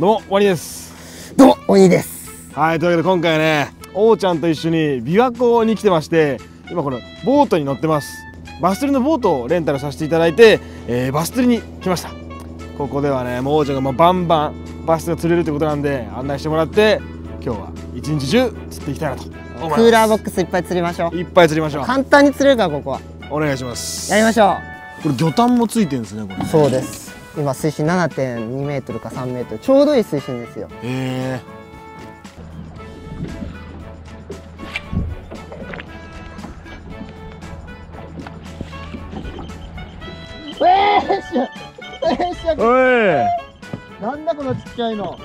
どうもワニです。どうもおにです。はい、というわけで今回ね、おうちゃんと一緒に琵琶湖に来てまして、今このボートに乗ってます。バス釣りのボートをレンタルさせていただいて、バス釣りに来ました。ここではね、もうおうちゃんがもうバンバンバス釣りが釣れるということなんで案内してもらって、今日は一日中釣っていきたいなと思います。クーラーボックスいっぱい釣りましょう。いっぱい釣りましょう。簡単に釣れるから、ここはお願いします。やりましょう。これ魚探もついてるんですね、これ。そうです。今水深 7.2 メートルか3メートル、ちょうどいい水深ですよ。へえ。おい、なんだこのちっちゃいの。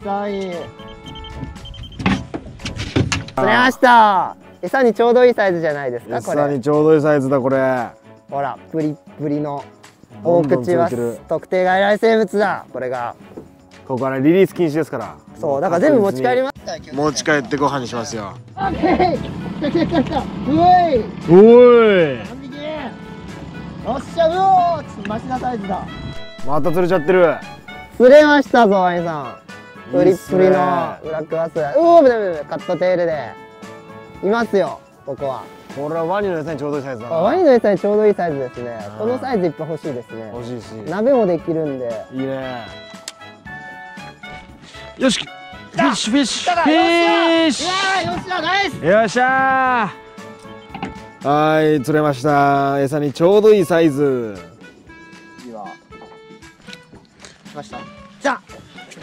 小さい。釣れました。餌にちょうどいいサイズじゃないですか、これ。餌にちょうどいいサイズだ、これ。ほら、プリプリの大口は特定外来生物だ、これが。ここはね、リリース禁止ですから。そう、だから全部持ち帰りますから。持ち帰ってご飯にしますよ。オッケー。来た来た来た。おい。よっしゃ、うおー、マシなサイズだ。また釣れちゃってる。釣れましたぞ、兄さん。プリップリのブラックバス。うおー、ブレブレ、カットテールで。いますよ、ここは。これはワニの餌にちょうどいいサイズだな。ワニの餌にちょうどいいサイズですね。このサイズいっぱい欲しいですね。欲しいし。鍋もできるんで。いいね。よし。フィッシュフィッシュ。フィッシュ。よっしゃ、ナイス。よっしゃー。はい、釣れました。餌にちょうどいいサイズ。次は来ました。来た。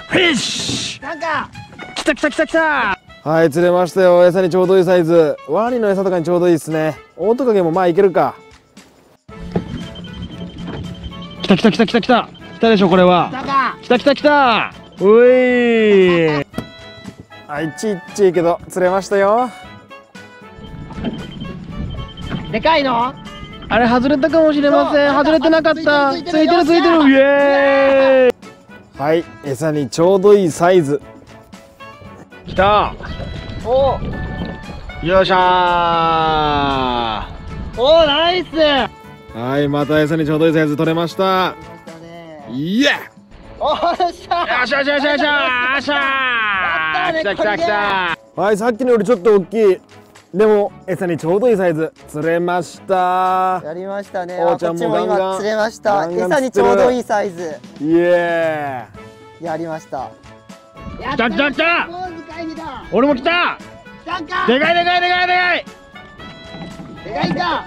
フィッシュ。なんか来た来た来た来た。はい、釣れましたよ。餌にちょうどいいサイズ。ワニの餌とかにちょうどいいですね。オオトカゲもまあいけるか。来た来た来た来た来た来たでしょ、これは。来た来た来た。おい。あ、いちいちいけど釣れましたよ。でかいの？あれ外れたかもしれません。外れてなかった。ついてるついてる。イエーイ。はい、餌にちょうどいいサイズ。きた。お。よっしゃー。お、ナイス。はい、また餌にちょうどいいサイズ取れました。イエー。おっしゃー。よしよしよしよしよし。よっしゃー。来た来た来た。はい、さっきのよりちょっと大きい。でも餌にちょうどいいサイズ釣れました。やりましたね。おうちゃんもガンガン。こっちも今釣れました。餌にちょうどいいサイズ。イエー。やりました。来た来た来た。俺も来た。でかいでかいでかいでかいでかいか。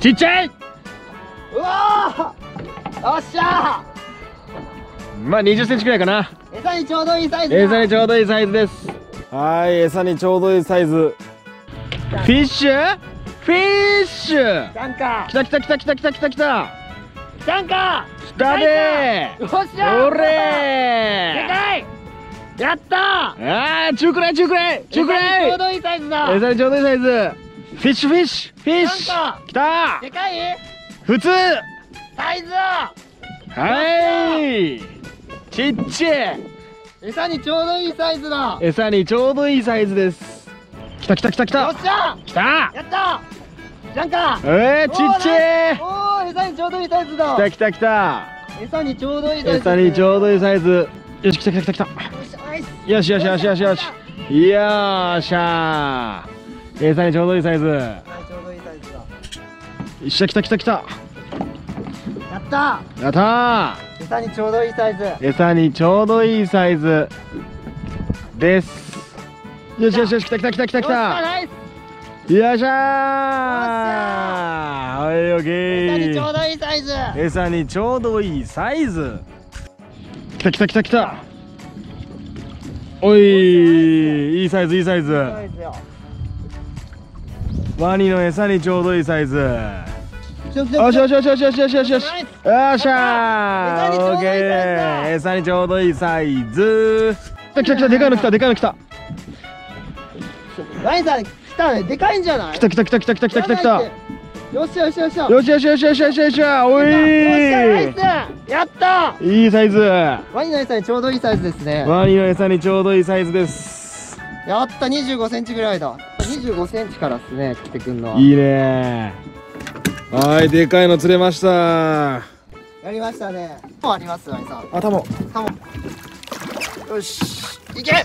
ちっちゃい。うわー。おっしゃー。まあ20センチくらいかな。餌にちょうどいいサイズ。餌にちょうどいいサイズです。はい、餌にちょうどいいサイズ。フィッシュフィッシュ。ダンカー。来た来た来た来た来た来た来た。ダンカー。来たでー。よっしゃ。おれー。でかい。やったー。あー、中くらい中くらい中くらい。ちょうどいいサイズだ。餌にちょうどいいサイズ。フィッシュフィッシュフィッシュ。来た。でかい。普通。サイズ。はい。ちっちゃい。餌にちょうどいいサイズだ。餌にちょうどいいサイズです。きたきたきたきた。よっしゃ。きた。やった。ジャンカー。ちっちゃい。おお、餌にちょうどいいサイズだ。きたきたきた。餌にちょうどいいサイズ。餌にちょうどいいサイズ。よし、きたきたきたきた。よしよしよしよしよし。よーしゃー。餌にちょうどいいサイズ。ちょうどいいサイズだ。よっしゃ、きたきたきた。やった。やった。餌にちょうどいいサイズ。餌にちょうどいいサイズです。よしよしよし、来た来た来た来た来た。よっしゃー。はい、オッケー。餌にちょうどいいサイズ。餌にちょうどいいサイズ。来た来た来た来た。おい、いいサイズいいサイズ。ワニの餌にちょうどいいサイズ。よしよしよしよしよしよしよしよし。よっしゃー。オッケー。餌にちょうどいいサイズ。来た来た来た。でかいの来た。でかいの来た。ライさん来たね。でかいんじゃない。来た来た来た来た来た来た来た来た。よしよしよしよしよしよしよしよしよし。おい。やった。いいサイズ。ワニの餌にちょうどいいサイズですね。ワニの餌にちょうどいいサイズです。やった。25センチぐらいだ。25センチからですね。来てくんの。いいね。はい、でかいの釣れました。やりましたね。もうあります、兄さん。あ、タモ。タモ。よし。いけ。よいしょー。よっ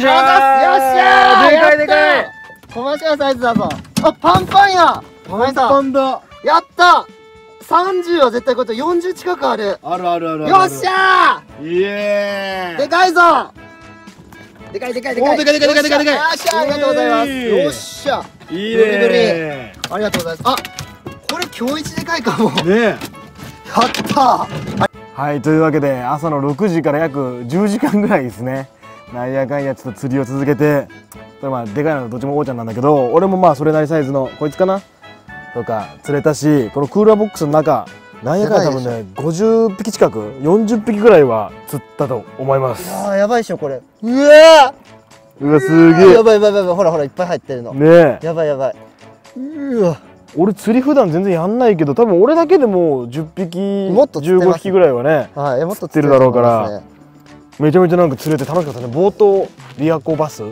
しゃー。でかいでかい。コマーシャルサイズだぞ。あ、パンパンや。パンパンだ。やった。30は絶対これと40近くある。あるあるある。よっしゃー。イエーイ。でかいぞ。でかいでかいでかい。でかいでかいでかいでかい。よっしゃー。ありがとうございます。よっしゃ。いいね。ありがとうございます。あ、これ今日一でかいかも。ね。やったー。はい、というわけで朝の6時から約10時間ぐらいですね。なんやかんやちょっと釣りを続けて、まあでかいのはどっちもおーちゃんなんだけど、俺もまあそれなりサイズのこいつかなとか釣れたし、このクーラーボックスの中なんやかんや多分ね50匹近く40匹ぐらいは釣ったと思います。ああやばいっしょこれ。うわうわすげえやばいやばいやばい、ほらほらいっぱい入ってるのね。やばいやばい。うわ俺釣り普段全然やんないけど、多分俺だけでも10匹15匹ぐらいはね、はい、もっと釣ってるだろうから、ね、めちゃめちゃなんか釣れて楽しかったね。ボートリアコバス、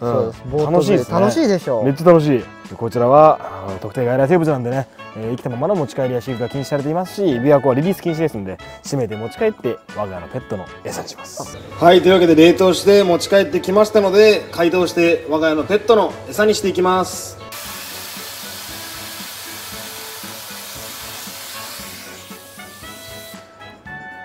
そうです、ボート楽しいですね。楽しいでしょ。めっちゃ楽しい。こちらは特定外来生物なんでね、生きたままの持ち帰りや飼育が禁止されていますし、琵琶湖はリリース禁止ですので、締めて持ち帰って我が家のペットの餌にします。はい、というわけで冷凍して持ち帰ってきましたので、解凍して我が家のペットの餌にしていきます。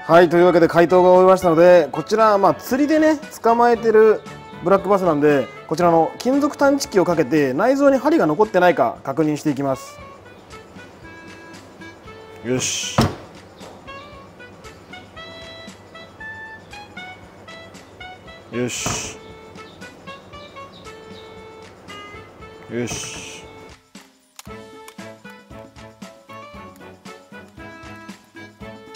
はい、というわけで解凍が終わりましたので、こちらはまあ釣りでね捕まえてるブラックバスなんで、こちらの金属探知機をかけて内臓に針が残ってないか確認していきます。よし、よし、よし。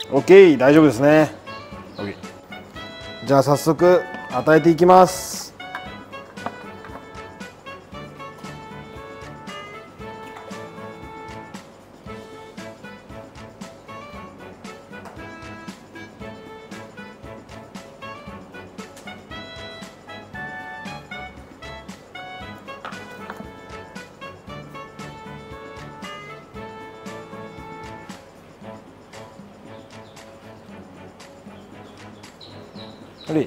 オッケー、大丈夫ですね。オッケー。じゃあ早速与えていきます。はい。い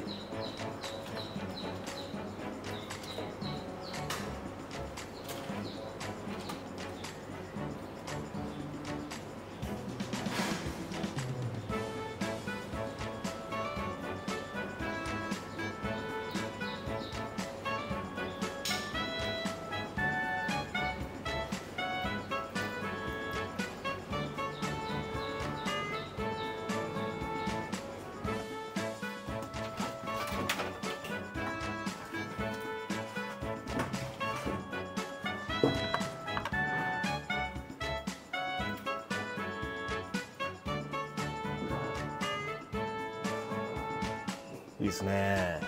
いですね。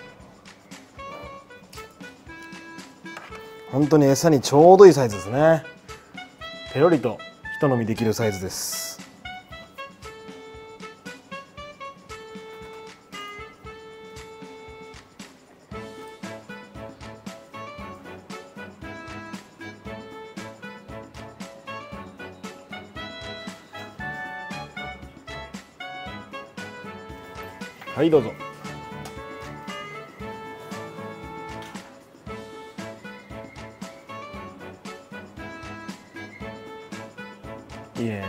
本当に餌にちょうどいいサイズですね。ペロリと一飲みできるサイズです。はい、どうぞ。いいね。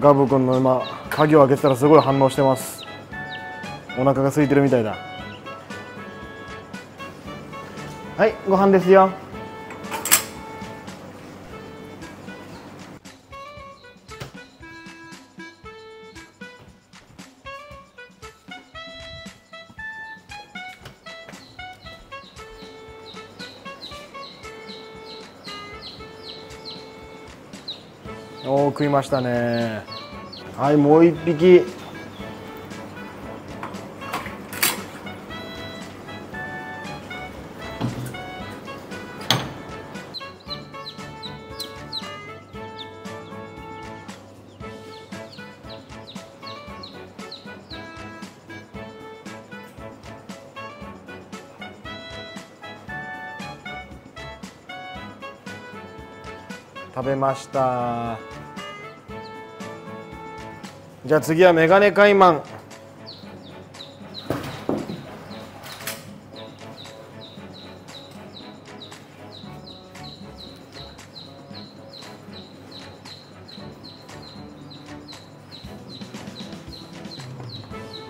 ガブ君の今鍵を開けてたらすごい反応してます。お腹が空いてるみたいだ。はい、ご飯ですよ。おお、食いましたね。はい、もう一匹。食べました。じゃあ次はメガネカイマン。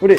これ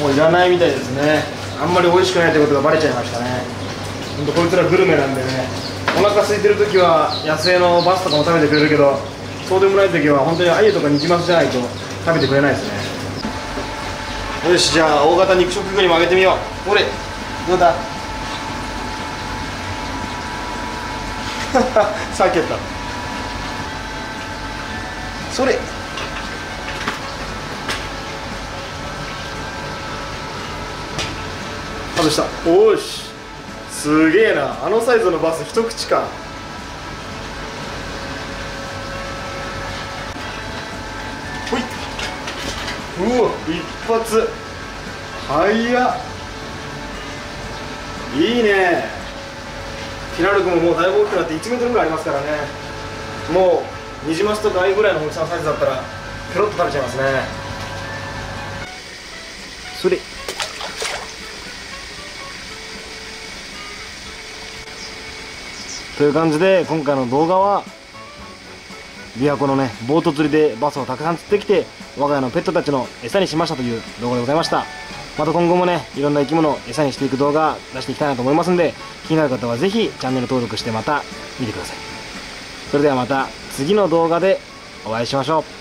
もういらないみたいですね。あんまり美味しくないということがバレちゃいましたね。ほんとこいつらグルメなんでね、お腹空いてる時は野生のバスとかも食べてくれるけど、そうでもない時は本当にアユとかニジマスじゃないと食べてくれないですね。よし、じゃあ大型肉食魚にもあげてみよう。俺どうだ避けた。それ外した。おーし、すげえな、あのサイズのバス一口か。ほい、うわ、一発早っ。いいね。ピラルクももうだいぶ大きくなって 1m ぐらいありますからね。もうニジマスとかアユぐらいの大きさのサイズだったらペロッと食べちゃいますね。それという感じで、今回の動画は琵琶湖のね、ボート釣りでバスをたくさん釣ってきて我が家のペットたちの餌にしましたという動画でございました。また今後もね、いろんな生き物を餌にしていく動画出していきたいなと思いますんで、気になる方はぜひチャンネル登録してまた見てください。それではまた次の動画でお会いしましょう。